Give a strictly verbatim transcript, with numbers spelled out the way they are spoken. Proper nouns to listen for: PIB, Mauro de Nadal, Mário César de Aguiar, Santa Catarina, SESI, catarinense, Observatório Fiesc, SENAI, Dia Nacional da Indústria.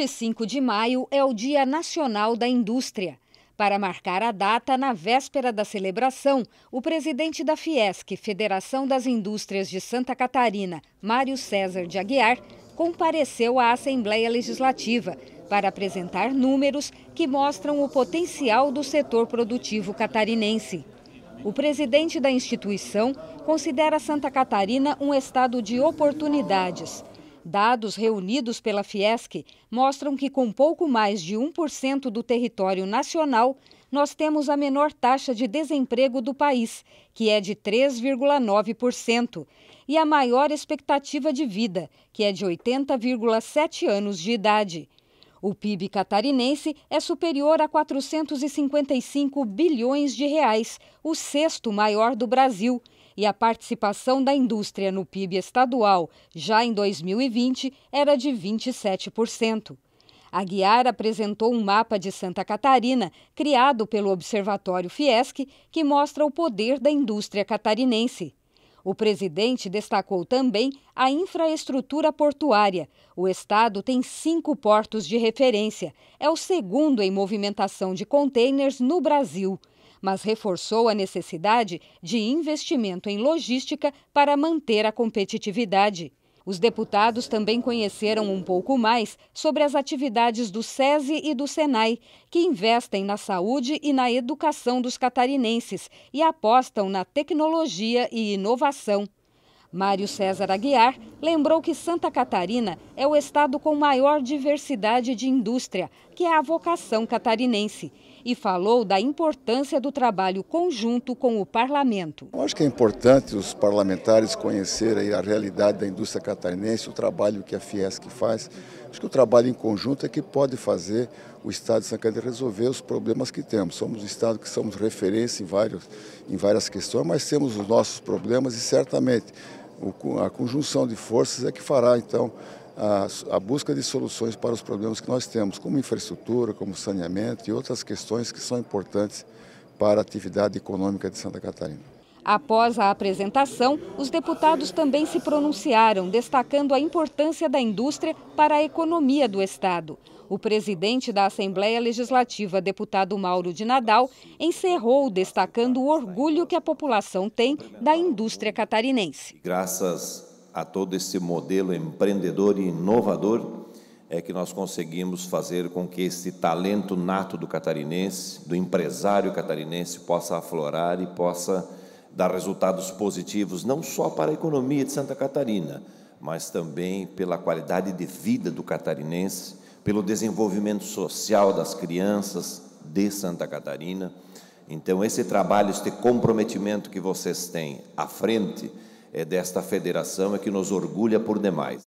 vinte e cinco de maio é o Dia Nacional da Indústria. Para marcar a data, na véspera da celebração, o presidente da Fiesc, Federação das Indústrias de Santa Catarina, Mário César de Aguiar, compareceu à Assembleia Legislativa para apresentar números que mostram o potencial do setor produtivo catarinense. O presidente da instituição considera Santa Catarina um estado de oportunidades. Dados reunidos pela Fiesc mostram que, com pouco mais de um por cento do território nacional, nós temos a menor taxa de desemprego do país, que é de três vírgula nove por cento, e a maior expectativa de vida, que é de oitenta vírgula sete anos de idade. O P I B catarinense é superior a quatrocentos e cinquenta e cinco bilhões de reais, o sexto maior do Brasil, e a participação da indústria no P I B estadual, já em dois mil e vinte, era de vinte e sete por cento. Aguiar apresentou um mapa de Santa Catarina, criado pelo Observatório Fiesc, que mostra o poder da indústria catarinense. O presidente destacou também a infraestrutura portuária. O estado tem cinco portos de referência. É o segundo em movimentação de contêineres no Brasil, mas reforçou a necessidade de investimento em logística para manter a competitividade. Os deputados também conheceram um pouco mais sobre as atividades do SESI e do SENAI, que investem na saúde e na educação dos catarinenses e apostam na tecnologia e inovação. Mário César Aguiar lembrou que Santa Catarina é o estado com maior diversidade de indústria, que é a vocação catarinense, e falou da importância do trabalho conjunto com o parlamento. Eu acho que é importante os parlamentares conhecerem a realidade da indústria catarinense, o trabalho que a Fiesc faz. Acho que o trabalho em conjunto é que pode fazer o estado de Santa Catarina resolver os problemas que temos. Somos um estado que somos referência em, vários, em várias questões, mas temos os nossos problemas e certamente a conjunção de forças é que fará, então, A, a busca de soluções para os problemas que nós temos, como infraestrutura, como saneamento e outras questões que são importantes para a atividade econômica de Santa Catarina. Após a apresentação, os deputados também se pronunciaram, destacando a importância da indústria para a economia do estado. O presidente da Assembleia Legislativa, deputado Mauro de Nadal, encerrou destacando o orgulho que a população tem da indústria catarinense. Graças a todo esse modelo empreendedor e inovador, é que nós conseguimos fazer com que esse talento nato do catarinense, do empresário catarinense, possa aflorar e possa dar resultados positivos, não só para a economia de Santa Catarina, mas também pela qualidade de vida do catarinense, pelo desenvolvimento social das crianças de Santa Catarina. Então, esse trabalho, este comprometimento que vocês têm à frente, é desta federação é que nos orgulha por demais.